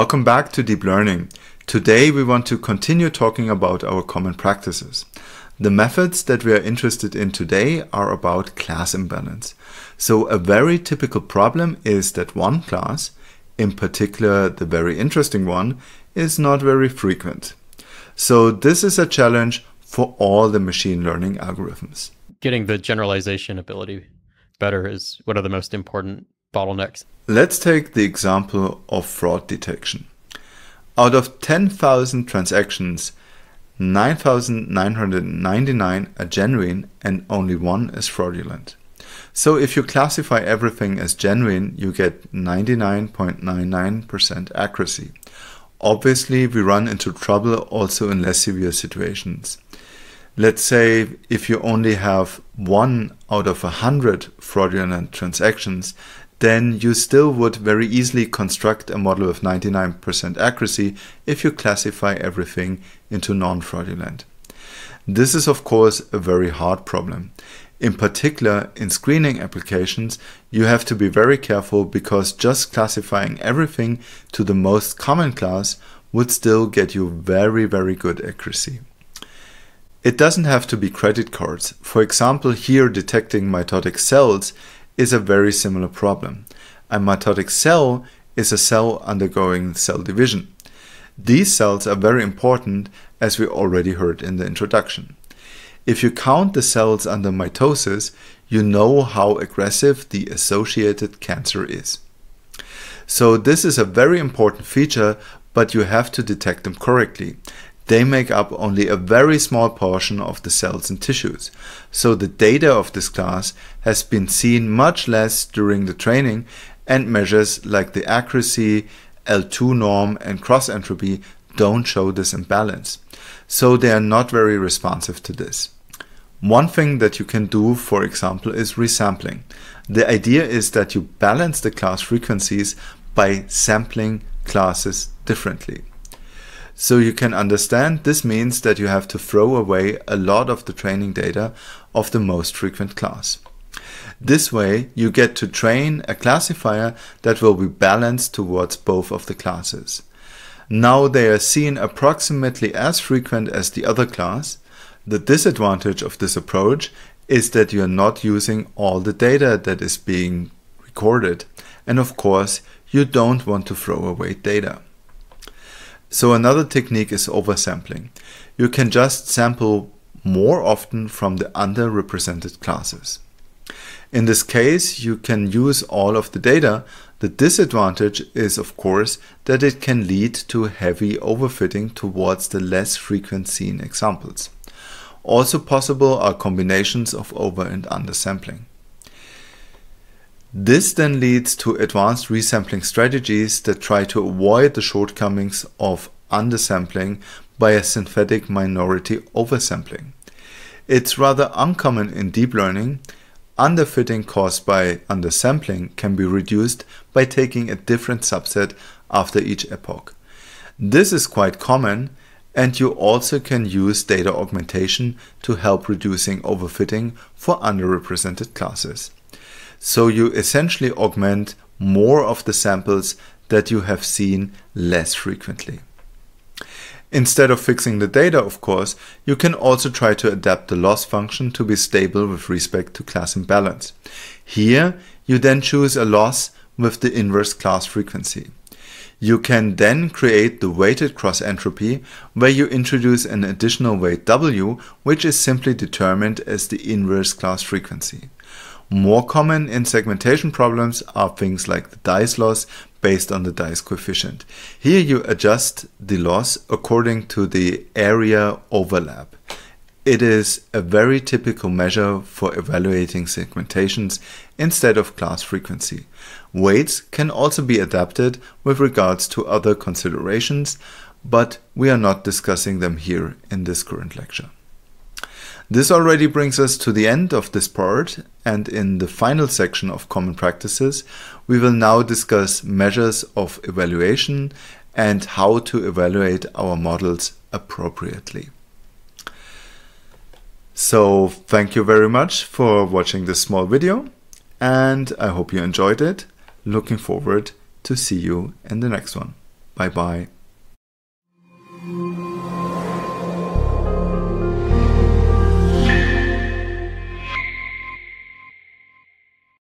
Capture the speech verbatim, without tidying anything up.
Welcome back to Deep Learning. Today we want to continue talking about our common practices. The methods that we are interested in today are about class imbalance. So a very typical problem is that one class, in particular the very interesting one, is not very frequent. So this is a challenge for all the machine learning algorithms. Getting the generalization ability better is one of the most important bottlenecks. Let's take the example of fraud detection. Out of ten thousand transactions, nine thousand nine hundred ninety-nine are genuine and only one is fraudulent. So if you classify everything as genuine, you get ninety-nine point nine nine percent accuracy. Obviously, we run into trouble also in less severe situations. Let's say if you only have one out of one hundred fraudulent transactions, then you still would very easily construct a model with ninety-nine percent accuracy if you classify everything into non-fraudulent. This is of course a very hard problem. In particular, in screening applications, you have to be very careful because just classifying everything to the most common class would still get you very, very good accuracy. It doesn't have to be credit cards. For example, here detecting mitotic cells is a very similar problem. A mitotic cell is a cell undergoing cell division. These cells are very important, as we already heard in the introduction. If you count the cells under mitosis, you know how aggressive the associated cancer is. So this is a very important feature, but you have to detect them correctly. They make up only a very small portion of the cells and tissues. So the data of this class has been seen much less during the training, and measures like the accuracy, L two norm and cross entropy don't show this imbalance. So they are not very responsive to this. One thing that you can do, for example, is resampling. The idea is that you balance the class frequencies by sampling classes differently. So you can understand this means that you have to throw away a lot of the training data of the most frequent class. This way you get to train a classifier that will be balanced towards both of the classes. Now they are seen approximately as frequent as the other class. The disadvantage of this approach is that you are not using all the data that is being recorded, and of course you don't want to throw away data. So another technique is oversampling. You can just sample more often from the underrepresented classes. In this case, you can use all of the data. The disadvantage is, of course, that it can lead to heavy overfitting towards the less frequent seen examples. Also possible are combinations of over and undersampling. This then leads to advanced resampling strategies that try to avoid the shortcomings of undersampling by a synthetic minority oversampling. It's rather uncommon in deep learning. Underfitting caused by undersampling can be reduced by taking a different subset after each epoch. This is quite common, and you also can use data augmentation to help reducing overfitting for underrepresented classes. So you essentially augment more of the samples that you have seen less frequently. Instead of fixing the data, of course, you can also try to adapt the loss function to be stable with respect to class imbalance. Here, you then choose a loss with the inverse class frequency. You can then create the weighted cross entropy, where you introduce an additional weight W, which is simply determined as the inverse class frequency. More common in segmentation problems are things like the dice loss based on the dice coefficient. Here you adjust the loss according to the area overlap. It is a very typical measure for evaluating segmentations instead of class frequency. Weights can also be adapted with regards to other considerations, but we are not discussing them here in this current lecture. This already brings us to the end of this part, and in the final section of common practices, we will now discuss measures of evaluation and how to evaluate our models appropriately. So thank you very much for watching this small video, and I hope you enjoyed it. Looking forward to see you in the next one. Bye bye.